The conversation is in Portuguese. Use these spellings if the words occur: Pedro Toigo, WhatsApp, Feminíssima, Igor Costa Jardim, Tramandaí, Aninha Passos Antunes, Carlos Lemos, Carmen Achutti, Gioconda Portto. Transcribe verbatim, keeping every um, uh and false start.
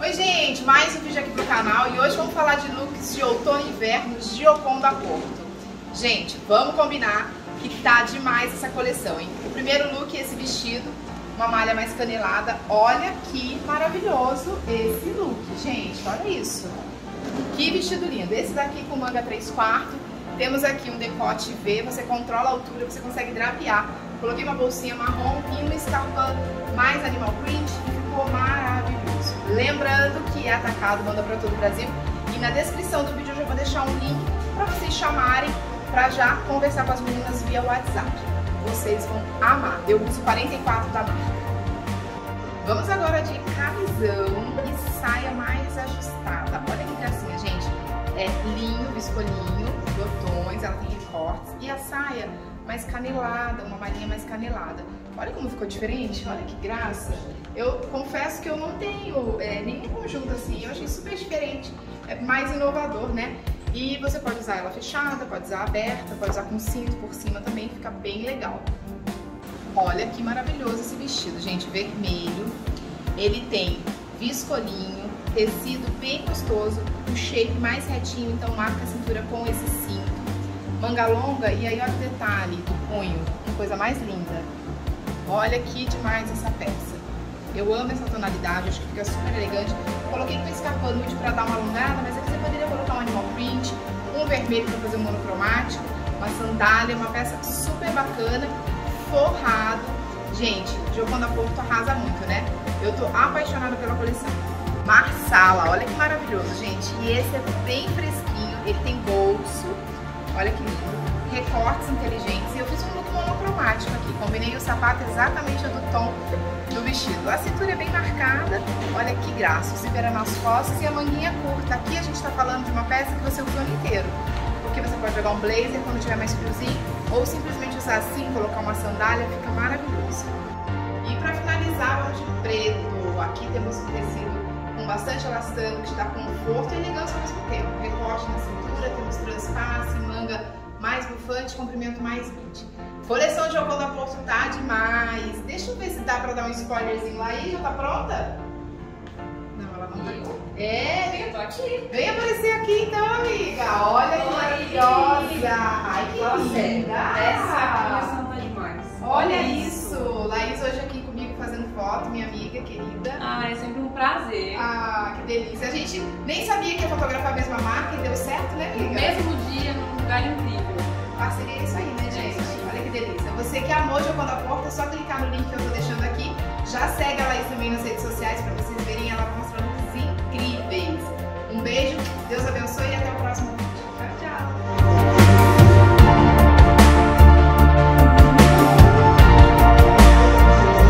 Oi gente, mais um vídeo aqui pro canal e hoje vamos falar de looks de outono e inverno de Gioconda Portto. Gente, vamos combinar que tá demais essa coleção, hein? O primeiro look é esse vestido, uma malha mais canelada. Olha que maravilhoso esse look, gente, olha isso. Que vestido lindo, esse daqui com manga três quartos. Temos aqui um decote V, você controla a altura, você consegue drapear. Coloquei uma bolsinha marrom e uma escarpa mais animal print e ficou maravilhoso. Lembrando que é atacado, manda para todo o Brasil. E na descrição do vídeo eu já vou deixar um link para vocês chamarem para já conversar com as meninas via WhatsApp. Vocês vão amar. Eu uso quarenta e quatro da marca. Vamos agora de camisão e saia mais ajustada. Olha que gracinha, gente. É linho, viscolinho, botões, ela tem recortes. E a saia mais canelada, uma malinha mais canelada. Olha como ficou diferente, olha que graça. Eu confesso que eu não tenho é, nenhum conjunto assim, eu achei super diferente, é mais inovador, né? E você pode usar ela fechada, pode usar aberta, pode usar com cinto por cima também, fica bem legal. Olha que maravilhoso esse vestido, gente, vermelho. Ele tem viscolinho, tecido bem gostoso, o shape mais retinho, então marca a cintura com esse cinto. Manga longa, e aí olha o detalhe do punho, uma coisa mais linda. Olha que demais essa peça. Eu amo essa tonalidade, acho que fica super elegante. Coloquei com esse escarpão nude pra dar uma alongada, mas aqui você poderia colocar um animal print, um vermelho pra fazer um monocromático, uma sandália, uma peça super bacana, forrado. Gente, Gioconda Portto arrasa muito, né? Eu tô apaixonada pela coleção. Marsala, olha que maravilhoso, gente. E esse é bem fresquinho, ele tem bolso. Olha que lindo, recortes inteligentes, e eu fiz um look monocromático aqui, combinei o sapato exatamente do tom do vestido. A cintura é bem marcada, olha que graça, o zíper nas costas e a manguinha curta. Aqui a gente tá falando de uma peça que você usa o ano inteiro, porque você pode jogar um blazer quando tiver mais friozinho, ou simplesmente usar assim, colocar uma sandália, fica maravilhoso. E pra finalizar, vamos de preto. Aqui temos um tecido com bastante elastano, que te dá conforto e elegância ao mesmo tempo. Recorte na cintura, temos transpasse, manga mais bufante, comprimento mais midi. Coleção de Gioconda Portto tá demais. Deixa eu ver se dá pra dar um spoilerzinho lá. Aí, já tá pronta? Não, ela não tá. É, vem, tô aqui. Vem aparecer aqui então, amiga. Olha que maravilhosa. Ai, que linda. Essa coleção tá demais. Olha isso. Laís hoje aqui comigo fazendo foto, minha amiga querida. Ah, é sempre um prazer. Ah, que delícia. A gente nem sabia que ia fotografar a mesma marca e deu certo, né, amiga? No mesmo dia, num lugar incrível. Parceria é isso aí, né, gente? É. Olha que delícia. Você que amou Gioconda Portto, é só clicar no link que eu tô deixando aqui. Já segue a Laís também nas redes sociais pra vocês